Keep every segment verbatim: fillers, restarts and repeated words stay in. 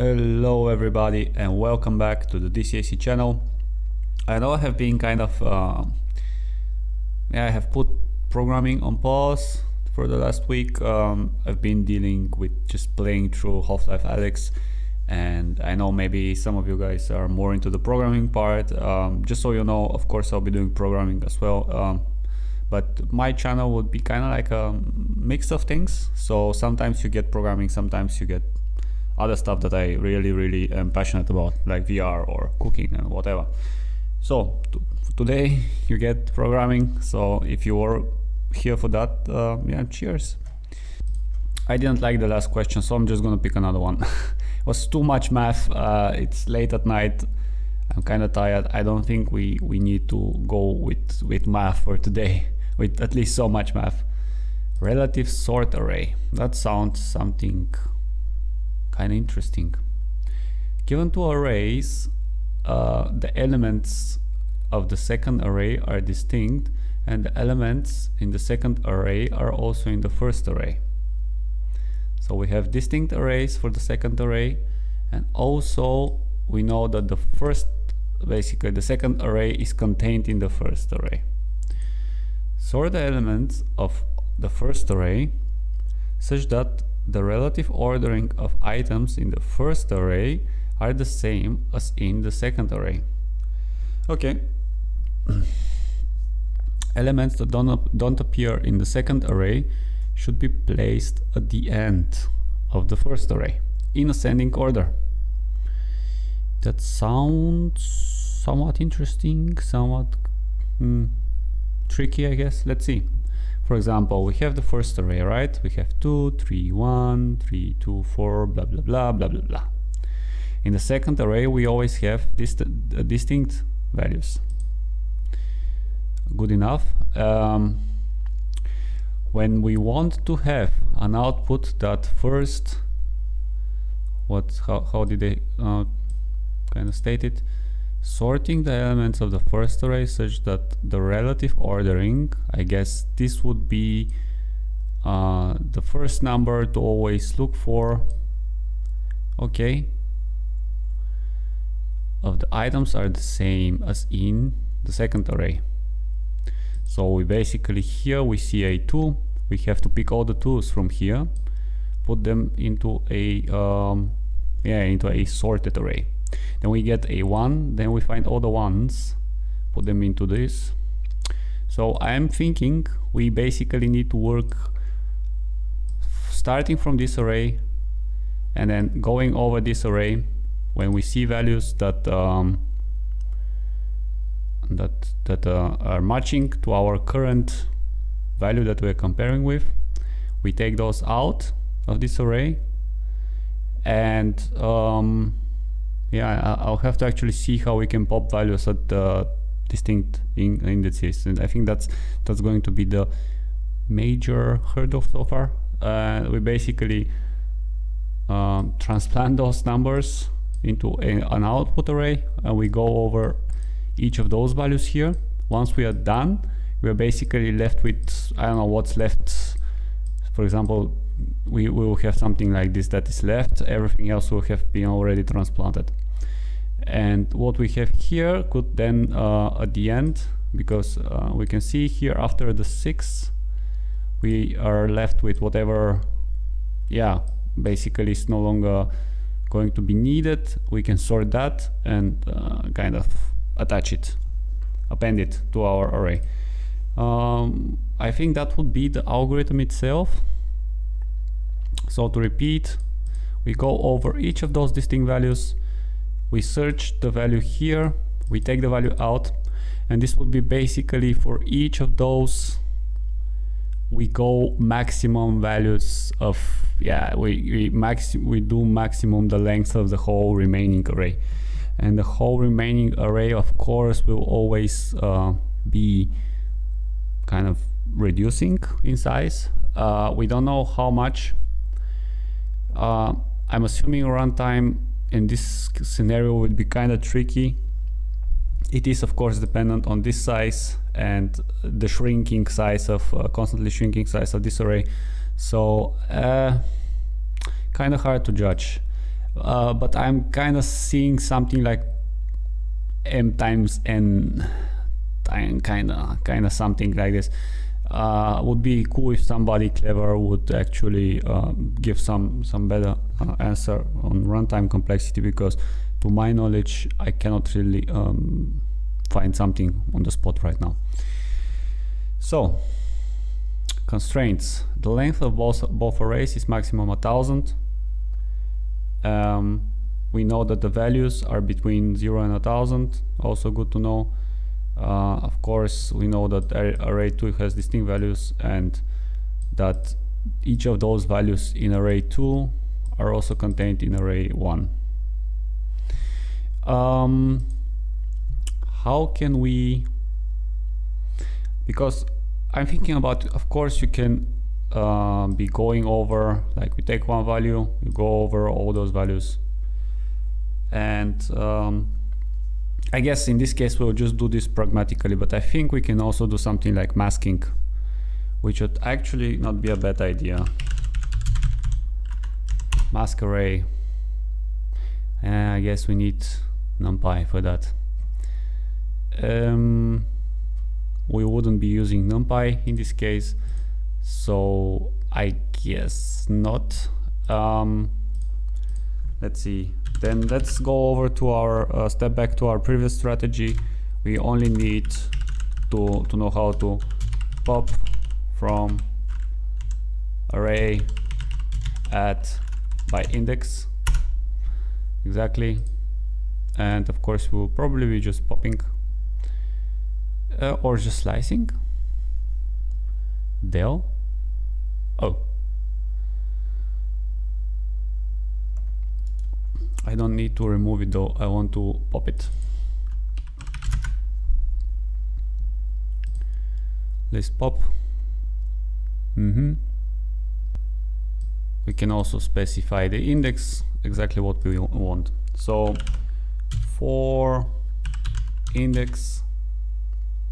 Hello everybody and welcome back to the D C A C channel. I know I have been kind of uh, yeah, I have put programming on pause for the last week. um, I've been dealing with just playing through Half-Life Alyx, and I know maybe some of you guys are more into the programming part. Um, just so you know, of course I'll be doing programming as well, um, but my channel would be kind of like a mix of things, so sometimes you get programming, sometimes you get other stuff that I really really am passionate about, like V R or cooking and whatever. So today you get programming, so if you are here for that, uh, yeah, cheers. I didn't like the last question, so I'm just gonna pick another one. It was too much math. Uh, it's late at night, I'm kind of tired. I don't think we we need to go with with math for today, with at least so much math. Relative sort array, that sounds something kind of interesting. Given two arrays, uh, the elements of the second array are distinct, and the elements in the second array are also in the first array. So we have distinct arrays for the second array, and also we know that the first, basically the second array is contained in the first array. Sort the elements of the first array such that the relative ordering of items in the first array are the same as in the second array. Okay. Elements that don't, don't appear in the second array should be placed at the end of the first array in ascending order. That sounds somewhat interesting, somewhat hmm, tricky, I guess. Let's see. For example, we have the first array, right? We have two, three, one, three, two, four, blah, blah, blah, blah, blah, blah. In the second array, we always have dist uh, distinct values. Good enough. Um, when we want to have an output that first, what, how, how did they uh, kind of state it? Sorting the elements of the first array such that the relative ordering, I guess this would be uh, the first number to always look for, okay, of the items are the same as in the second array. So we basically, here we see a two, we have to pick all the twos from here, put them into a um, yeah, into a sorted array. Then we get a one, then we find all the ones, put them into this. So I'm thinking we basically need to work starting from this array and then going over this array. When we see values that um, that that uh, are matching to our current value that we're comparing with, we take those out of this array. And um, yeah, I'll have to actually see how we can pop values at the distinct in indices, and I think that's that's going to be the major hurdle so far. Uh, we basically um, transplant those numbers into a, an output array, and we go over each of those values here. Once we are done, we are basically left with, I don't know what's left. For example, we, we will have something like this that is left. Everything else will have been already transplanted. And what we have here could then uh, at the end, because uh, we can see here after the six, we are left with whatever, yeah, basically it's no longer going to be needed. We can sort that and uh, kind of attach it, append it to our array. Um, I think that would be the algorithm itself. So to repeat, we go over each of those distinct values, we search the value here, we take the value out, and this would be basically for each of those we go maximum values of, yeah, we, we, max, we do maximum the length of the whole remaining array. And the whole remaining array, of course, will always uh, be kind of reducing in size. Uh, we don't know how much. Uh, I'm assuming runtime in this scenario would be kind of tricky. It is of course dependent on this size and the shrinking size of uh, constantly shrinking size of this array, so uh, kind of hard to judge. uh, but I'm kind of seeing something like m times n, kind of kind of something like this. Uh, would be cool if somebody clever would actually uh, give some some better uh, answer on runtime complexity, because to my knowledge I cannot really um, find something on the spot right now. So constraints: the length of both both arrays is maximum a thousand. Um, we know that the values are between zero and a thousand, also good to know. Uh, of course, we know that array two has distinct values and that each of those values in array two are also contained in array one. Um, how can we, because I'm thinking about, of course you can uh, be going over, like we take one value, you go over all those values, and um, I guess in this case we'll just do this pragmatically, but I think we can also do something like masking, which would actually not be a bad idea. Mask array, and I guess we need NumPy for that. Um, we wouldn't be using NumPy in this case, so I guess not. Um, let's see. Then let's go over to our uh, step back to our previous strategy. We only need to, to know how to pop from array at by index, exactly, and of course we will probably be just popping uh, or just slicing del. Oh, I don't need to remove it though, I want to pop it. Let's pop. Mm-hmm. We can also specify the index, exactly what we want. So for index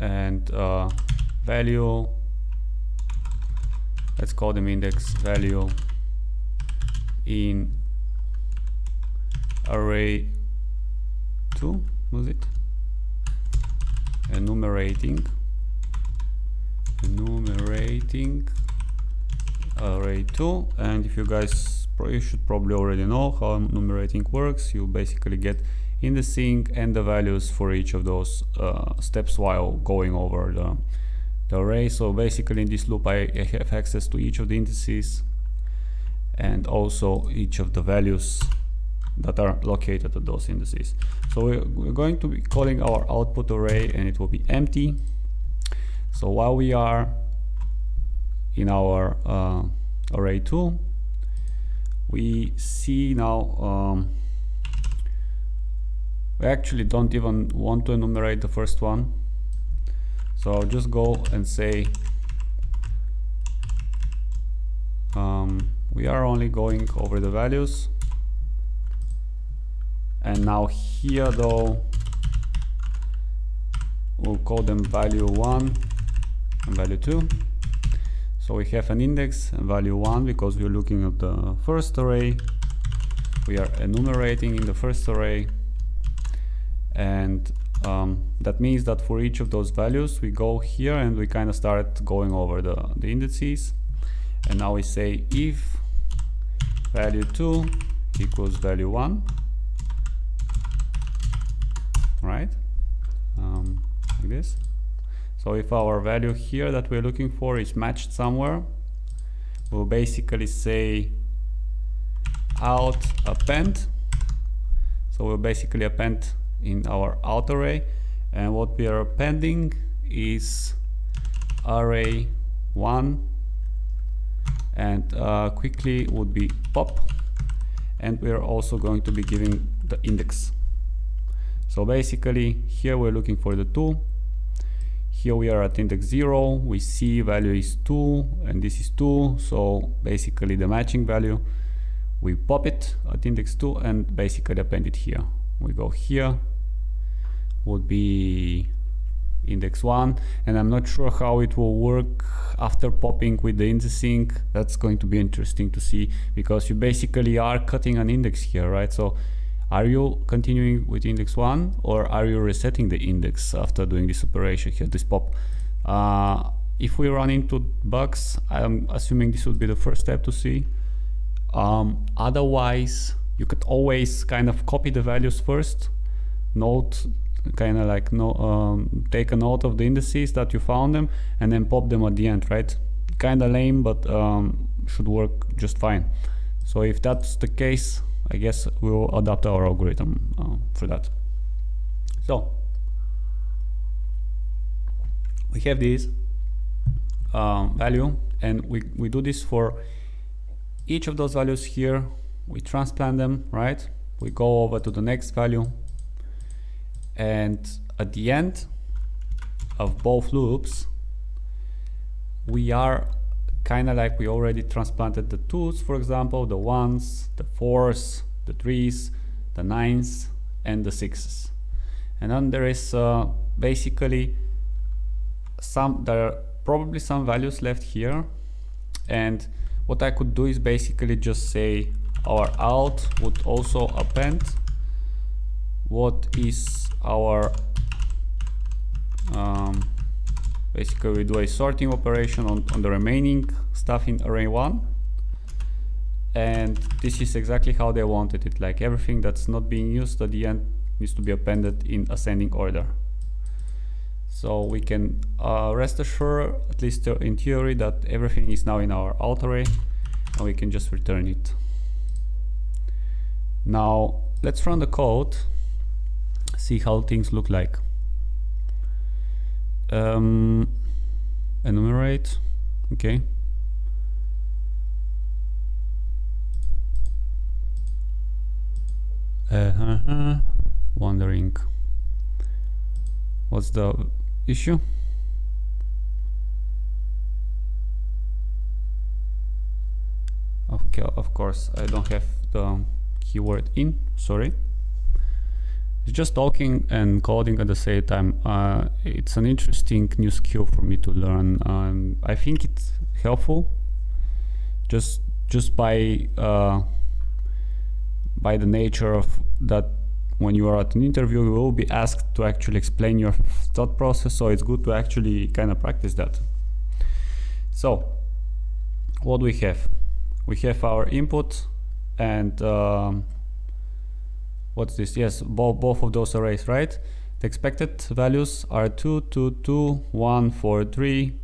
and uh, value, let's call them index value in array two, was it? Enumerating, enumerating array two, and if you guys, you should probably already know how enumerating works. You basically get indexing and the values for each of those uh, steps while going over the, the array. So basically in this loop I have access to each of the indices and also each of the values that are located at those indices. So we're going to be calling our output array and it will be empty. So while we are in our uh, array two, we see now um, we actually don't even want to enumerate the first one, so I'll just go and say um, we are only going over the values. And now here though, we'll call them value one and value two. So we have an index and value one because we're looking at the first array. We are enumerating in the first array. And um, that means that for each of those values, we go here and we kind of start going over the, the indices. And now we say if value two equals value one. Right, um, like this. So if our value here that we're looking for is matched somewhere, we'll basically say out append. So we'll basically append in our out array, and what we are appending is array one, and uh, quickly would be pop, and we are also going to be giving the index. So basically here we're looking for the two, here we are at index zero, we see value is two and this is two, so basically the matching value, we pop it at index two and basically append it here. We go here, would be index one, and I'm not sure how it will work after popping with the indexing. That's going to be interesting to see, because you basically are cutting an index here, right? So are you continuing with index one, or are you resetting the index after doing this operation here, this pop? Uh, if we run into bugs, I'm assuming this would be the first step to see. Um, otherwise, you could always kind of copy the values first, note kind of like no, um, take a note of the indices that you found them, and then pop them at the end, right? Kind of lame, but um, should work just fine. So if that's the case, I guess we'll adapt our algorithm um, for that. So we have this um, value, and we, we do this for each of those values here. We transplant them, right? We go over to the next value, and at the end of both loops, we are kind of like we already transplanted the twos, for example, the ones, the fours, the threes, the nines, and the sixes. And then there is uh, basically some, there are probably some values left here. And what I could do is basically just say our out would also append what is our um, basically we do a sorting operation on, on the remaining stuff in array one, and this is exactly how they wanted it, like everything that's not being used at the end needs to be appended in ascending order. So we can uh, rest assured, at least in theory, that everything is now in our out array, and we can just return it. Now let's run the code, see how things look like. Um, enumerate, okay. Uh-huh. Wondering what's the issue? Okay, of course, I don't have the keyword in, sorry. It's just talking and coding at the same time. Uh, it's an interesting new skill for me to learn. Um, I think it's helpful just just by uh, by the nature of that. When you are at an interview, you will be asked to actually explain your thought process, so it's good to actually kind of practice that. So what do we have? We have our input and um, what's this? Yes, both, both of those arrays, right? The expected values are two, two, two, one, four, three.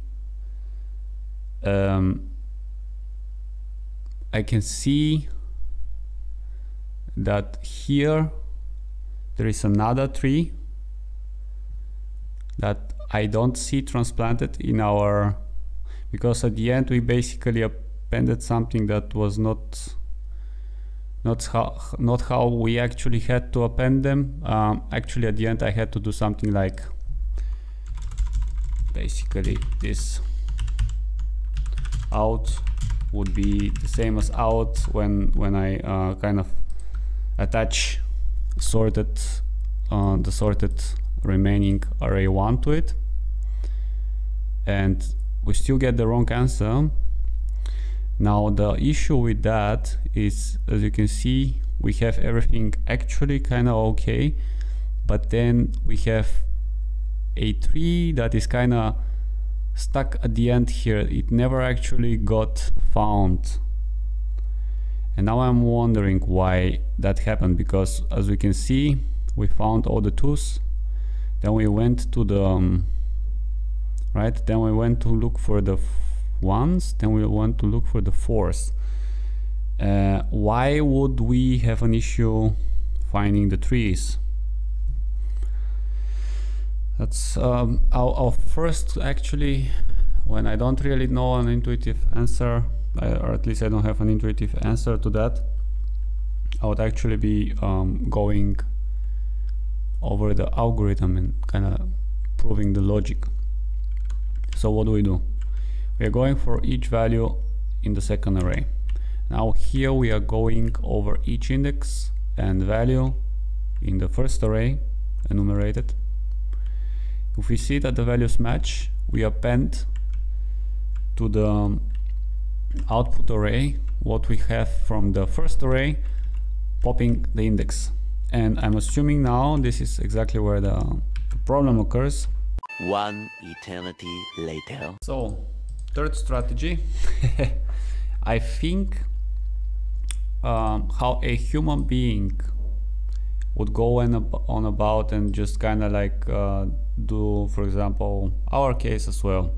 Um, I can see that here there is another three that I don't see transplanted in our, because at the end we basically appended something that was not Not how, not how we actually had to append them. Um, actually, at the end, I had to do something like basically this out would be the same as out when when I uh, kind of attach sorted uh, the sorted remaining array one to it, and we still get the wrong answer. Now the issue with that is, as you can see, we have everything actually kind of okay, but then we have a tree that is kind of stuck at the end here. It never actually got found, and now I'm wondering why that happened, because as we can see, we found all the twos, then we went to the um, right, then we went to look for the ones, then we want to look for the fours. Uh, why would we have an issue finding the threes? That's um, our, our first, actually, when I don't really know an intuitive answer, I, or at least I don't have an intuitive answer to that, I would actually be um, going over the algorithm and kind of proving the logic. So what do we do? We are going for each value in the second array. Now here we are going over each index and value in the first array enumerated, If we see that the values match, we append to the output array what we have from the first array, popping the index. And I'm assuming now this is exactly where the, the problem occurs. One eternity later. So, third strategy. I think um, how a human being would go and ab on about and just kind of like uh, do, for example, our case as well.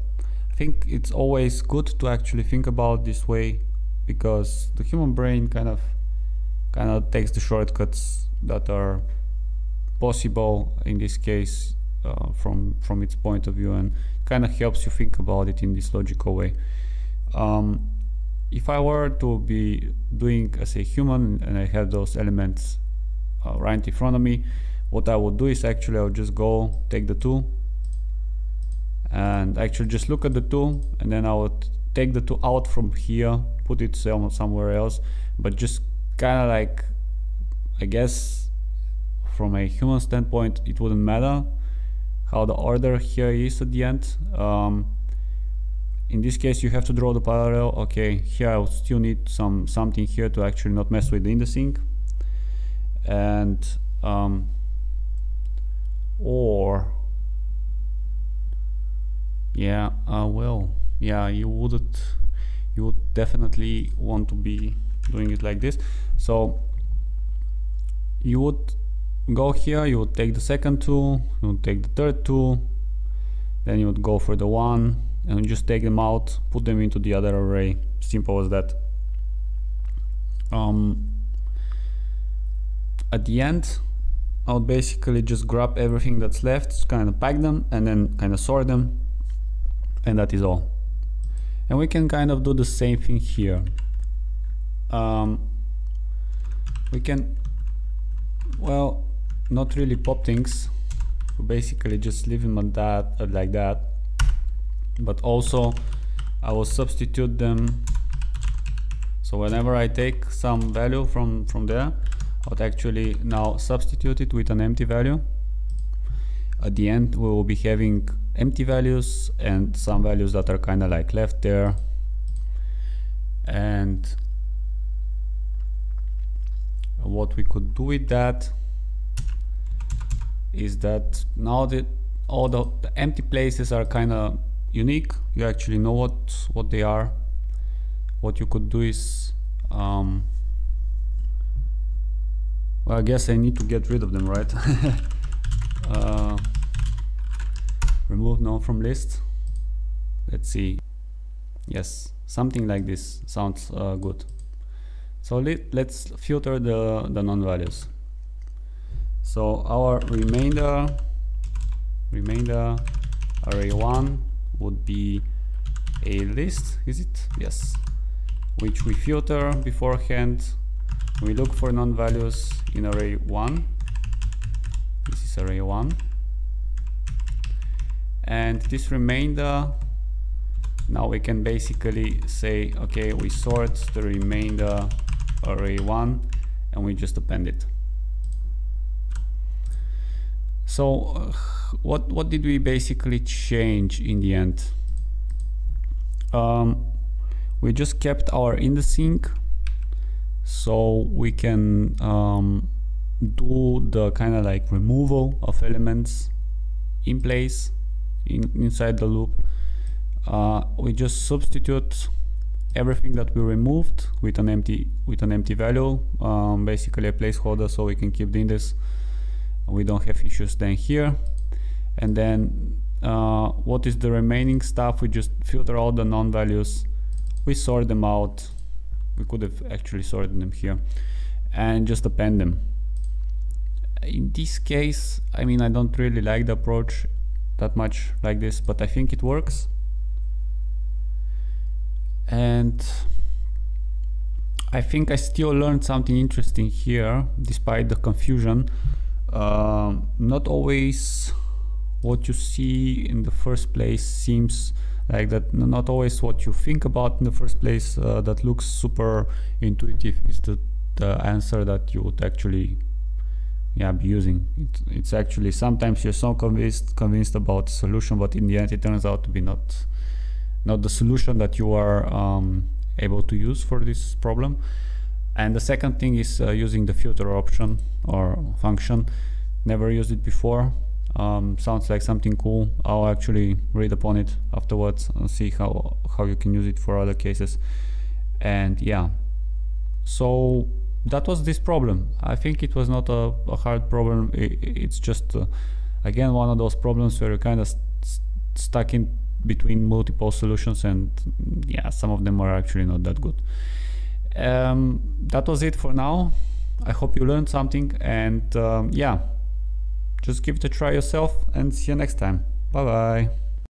I think it's always good to actually think about this way, because the human brain kind of kind of takes the shortcuts that are possible in this case. Uh, from from its point of view, and kind of helps you think about it in this logical way. Um, if I were to be doing as a human and I have those elements uh, right in front of me, what I would do is actually I would just go take the two and actually just look at the two, and then I would take the two out from here, put it somewhere else, but just kind of like, I guess from a human standpoint it wouldn't matter how the order here is at the end. Um, in this case you have to draw the parallel. Okay, here I would still need some something here to actually not mess with the indexing, and um, or yeah, uh, well, yeah, you wouldn't you would definitely want to be doing it like this. So you would go here, you would take the second two, you would take the third two, then you would go for the one, and just take them out, put them into the other array. Simple as that. Um, at the end, I would basically just grab everything that's left, kind of pack them, and then kind of sort them, and that is all. And we can kind of do the same thing here. Um, we can, well, not really pop things, basically just leave them at that, like that, but also I will substitute them. So whenever I take some value from from there, I would actually now substitute it with an empty value. At the end we will be having empty values and some values that are kind of like left there, and what we could do with that is that now that all the, the empty places are kind of unique, you actually know what what they are. What you could do is um, well, I guess I need to get rid of them, right? uh, remove none from list. Let's see. Yes, something like this sounds uh, good. So let, let's filter the, the non-values. So our remainder remainder array one would be a list, is it? Yes, which we filter beforehand. We look for non-values in array one. This is array one, and this remainder, now we can basically say, okay, we sort the remainder array one, and we just append it. So uh, what what did we basically change in the end? Um, we just kept our indexing, so we can um, do the kind of like removal of elements in place in, inside the loop. Uh, we just substitute everything that we removed with an empty with an empty value, um, basically a placeholder, so we can keep the index. We don't have issues then here. And then uh, what is the remaining stuff? We just filter all the non-values, we sort them out. We could have actually sorted them here and just append them. In this case, I mean, I don't really like the approach that much like this, but I think it works. And I think I still learned something interesting here, despite the confusion. Uh, not always what you see in the first place seems like that. Not always what you think about in the first place uh, that looks super intuitive is the, the answer that you would actually yeah, abusing. It's, it's actually sometimes you're so convinced convinced about the solution, but in the end it turns out to be not not the solution that you are um, able to use for this problem. And the second thing is uh, using the filter option or function. Never used it before. Um, sounds like something cool. I'll actually read upon it afterwards and see how how you can use it for other cases. And yeah, so that was this problem. I think it was not a, a hard problem. It, it's just uh, again one of those problems where you're kind of st st stuck in between multiple solutions, and yeah, some of them are actually not that good. Um, that was it for now. I hope you learned something, and um, yeah, just give it a try yourself, and see you next time. Bye bye.